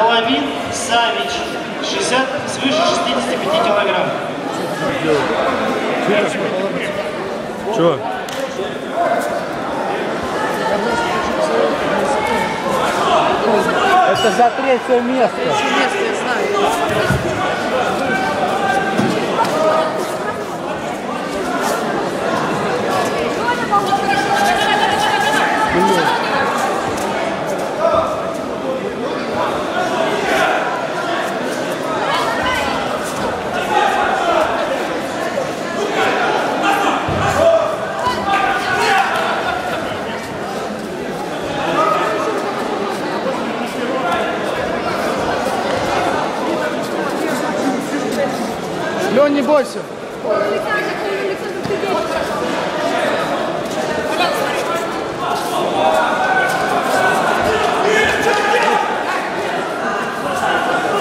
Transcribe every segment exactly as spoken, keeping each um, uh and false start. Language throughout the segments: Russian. Адамин Савич, свыше шестидесяти пяти килограмм. Чего? Это за третье место. Третье место, я знаю. Лёнь, не бойся.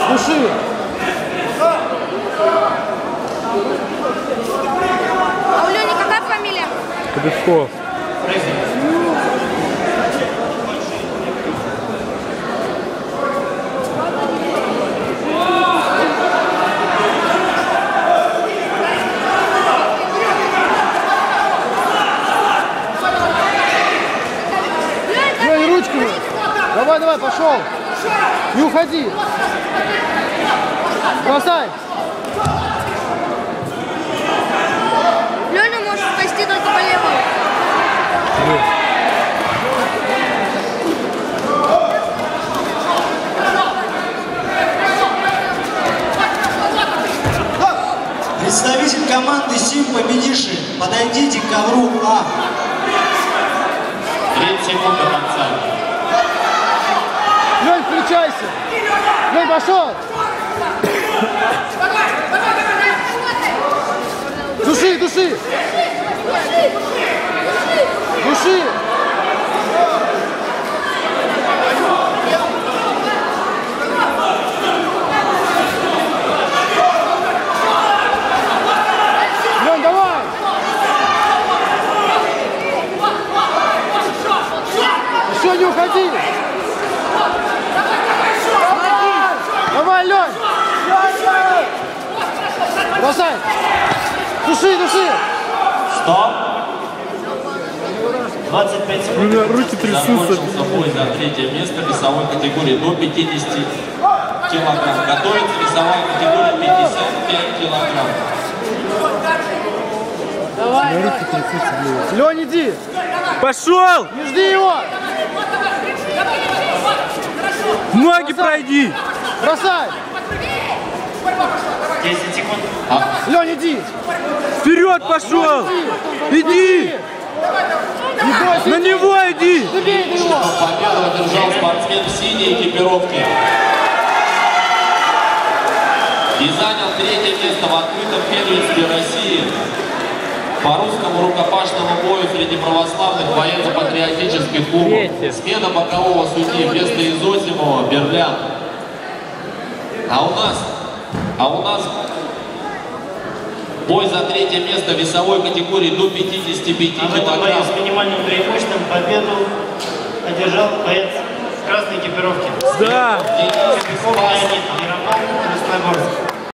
Души. А у Лёни какая фамилия? Кобяков. Давай, давай, пошел! Не уходи! Бросай! Лёня может спасти только по левому. Представитель команды «Сим Победиши», подойдите к ковру А. тридцать секунд до конца. Лёнь, включайся! Лёнь, пошёл! Души, души! Души! Бросай! Души, души! Стоп! двадцать пять секунд. У меня руки трясутся. Закончился бой за третье место в весовой категории до пятидесяти килограмм. Готовится весовая категория пятьдесят пять килограмм. Давай! У меня руки трясутся. Лёнь, иди! Пошел! Не жди его! Ноги пройди! Бросай! десять секунд. А. Лёнь, иди! Вперед пошел! Иди! иди. Не на него иди! Чтобы победу одержал спортсмен в синей экипировке. И занял третье место в открытом первенстве России по русскому рукопашному бою среди православных военно-патриотических клубов. Смена бокового судьи вместо Изозимова — Берлян. А у нас... А у нас бой за третье место в весовой категории до пятидесяти пяти килограмм. А в этом бою с минимальным преимуществом победу одержал боец в красной экипировке. Да! Кобяков Леонид, Ярополк, Красногорск.